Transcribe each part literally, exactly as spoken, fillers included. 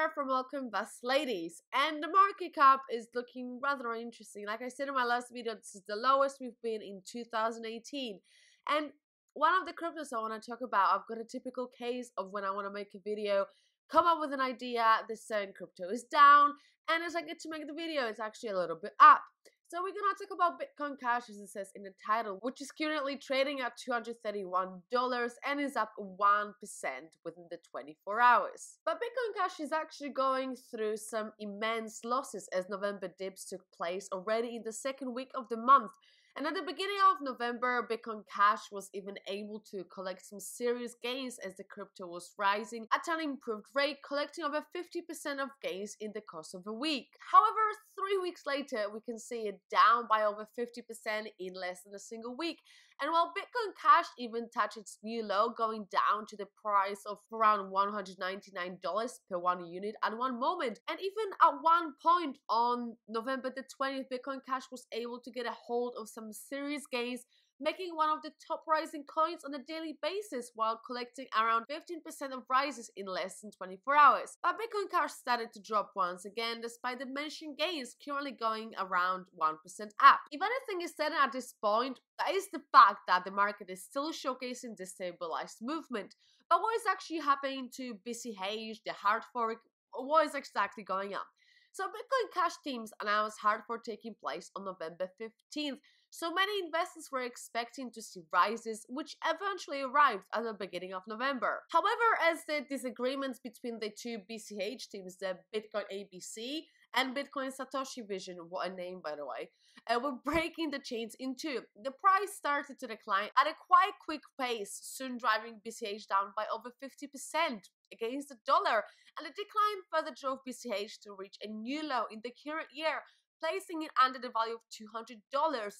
Sara from Altcoin Buzz Ladies, and the market cap is looking rather interesting. Like I said in my last video, this is the lowest we've been in two thousand eighteen, and one of the cryptos I want to talk about, I've got a typical case of when I want to make a video, come up with an idea, the certain crypto is down, and as I get to make the video, it's actually a little bit up. So we're going to talk about Bitcoin Cash, as it says in the title, which is currently trading at two hundred thirty-one dollars and is up one percent within the twenty-four hours. But Bitcoin Cash is actually going through some immense losses as November dips took place already in the second week of the month. And at the beginning of November, Bitcoin Cash was even able to collect some serious gains as the crypto was rising at an improved rate, collecting over fifty percent of gains in the course of a week. However, three weeks later, we can see it down by over fifty percent in less than a single week. And while Bitcoin Cash even touched its new low, going down to the price of around one hundred ninety-nine dollars per one unit at one moment. And even at one point on November the twentieth, Bitcoin Cash was able to get a hold of some Some serious gains, making one of the top rising coins on a daily basis while collecting around fifteen percent of rises in less than twenty-four hours. But Bitcoin Cash started to drop once again despite the mentioned gains, currently going around one percent up. If anything is certain at this point, that is the fact that the market is still showcasing destabilized movement. But what is actually happening to B C H, the hard fork, what is exactly going on? So Bitcoin Cash teams announced hard fork taking place on November fifteenth, so many investors were expecting to see rises, which eventually arrived at the beginning of November. However, as the disagreements between the two B C H teams, the Bitcoin A B C and Bitcoin Satoshi Vision, what a name by the way, uh, were breaking the chains in two, the price started to decline at a quite quick pace, soon driving B C H down by over fifty percent. Against the dollar, and the decline further drove B C H to reach a new low in the current year, placing it under the value of two hundred dollars,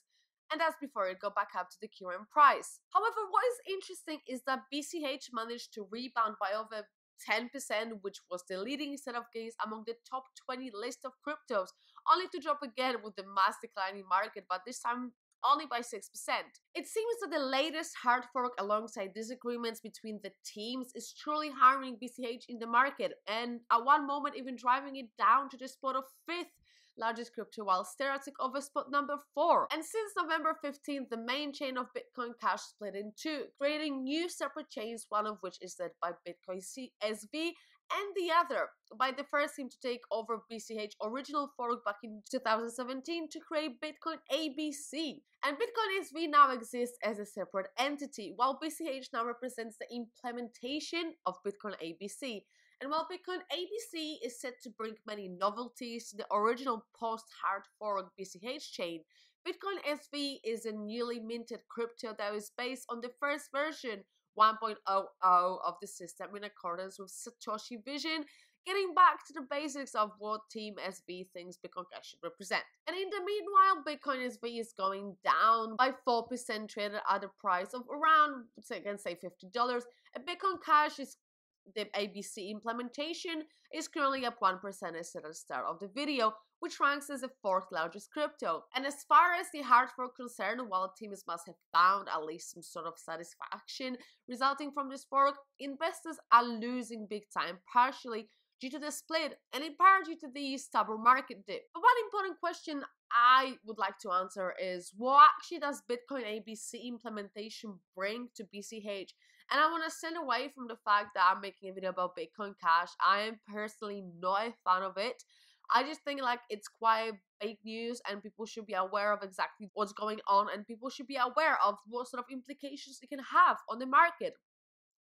and that's before it got back up to the current price. However, what is interesting is that B C H managed to rebound by over ten percent, which was the leading set of gains among the top twenty list of cryptos, only to drop again with the mass declining market, but this time only by six percent. It seems that the latest hard fork alongside disagreements between the teams is truly harming B C H in the market, and at one moment even driving it down to the spot of fifth largest crypto, while Sara took over spot number four. And since November fifteenth, the main chain of Bitcoin Cash split in two, creating new separate chains, one of which is led by Bitcoin C S V and the other by the first team to take over B C H original fork back in two thousand seventeen to create Bitcoin A B C. And Bitcoin S V now exists as a separate entity, while B C H now represents the implementation of Bitcoin A B C. And while Bitcoin A B C is set to bring many novelties to the original post-hard fork B C H chain, Bitcoin S V is a newly minted crypto that is based on the first version one point oh oh of the system in accordance with Satoshi Vision, getting back to the basics of what Team S V thinks Bitcoin Cash should represent. And in the meanwhile, Bitcoin S V is going down by four percent, traded at a price of around, I can say fifty dollars, and Bitcoin Cash is the A B C implementation is currently up one percent as at the start of the video, which ranks as the fourth largest crypto. And as far as the hard fork concerned, while teams must have found at least some sort of satisfaction resulting from this fork, investors are losing big time, partially due to the split and in part due to the stubborn market dip. But one important question I would like to answer is, what actually does Bitcoin A B C implementation bring to B C H? And I want to stand away from the fact that I'm making a video about Bitcoin Cash. I am personally not a fan of it. I just think like it's quite fake news, and people should be aware of exactly what's going on, and people should be aware of what sort of implications it can have on the market.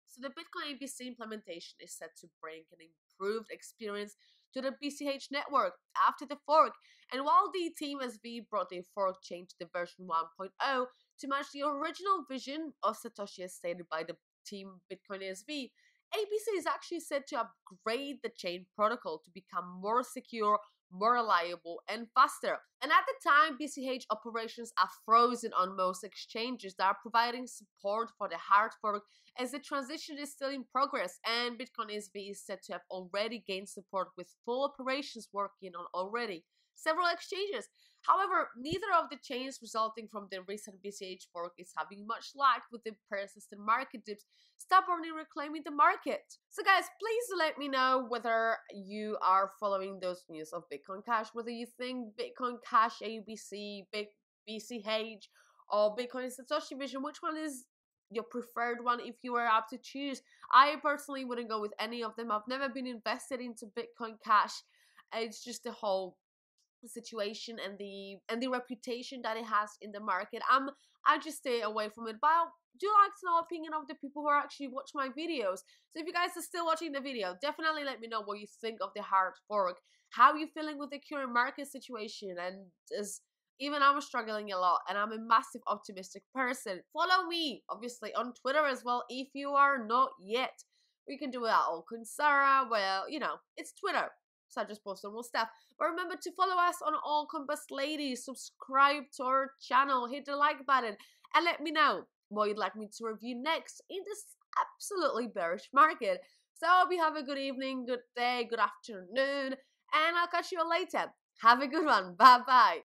So the Bitcoin A B C implementation is set to bring an improved experience to the B C H network after the fork. And while the Team S V brought the fork chain to the version one point oh to match the original vision of Satoshi as stated by the Team Bitcoin S V, A B C is actually set to upgrade the chain protocol to become more secure, more reliable, and faster. And at the time, B C H operations are frozen on most exchanges that are providing support for the hard fork as the transition is still in progress, and Bitcoin S V is said to have already gained support with full operations working on already several exchanges. However, neither of the changes resulting from the recent B C H fork is having much luck, with the persistent market dips stubbornly reclaiming the market. So guys, please let me know whether you are following those news of Bitcoin Cash, whether you think Bitcoin Cash A B C, B C H, or Bitcoin Satoshi Vision, which one is your preferred one if you were up to choose. I personally wouldn't go with any of them. I've never been invested into Bitcoin Cash. It's just the whole situation and the and the reputation that it has in the market. I'm I just stay away from it, but I do like to know opinion of the people who are actually watch my videos. So if you guys are still watching the video, definitely let me know what you think of the hard fork, how you feeling with the current market situation, and as even I'm struggling a lot and I'm a massive optimistic person. Follow me obviously on Twitter as well if you are not yet. We can do it at AltcoinSara. Well, you know, it's Twitter, so I just post normal stuff. But remember to follow us on Altcoin Buzz Ladies, subscribe to our channel, hit the like button, and let me know what you'd like me to review next in this absolutely bearish market. So I hope you have a good evening, good day, good afternoon, and I'll catch you all later. Have a good one. Bye bye.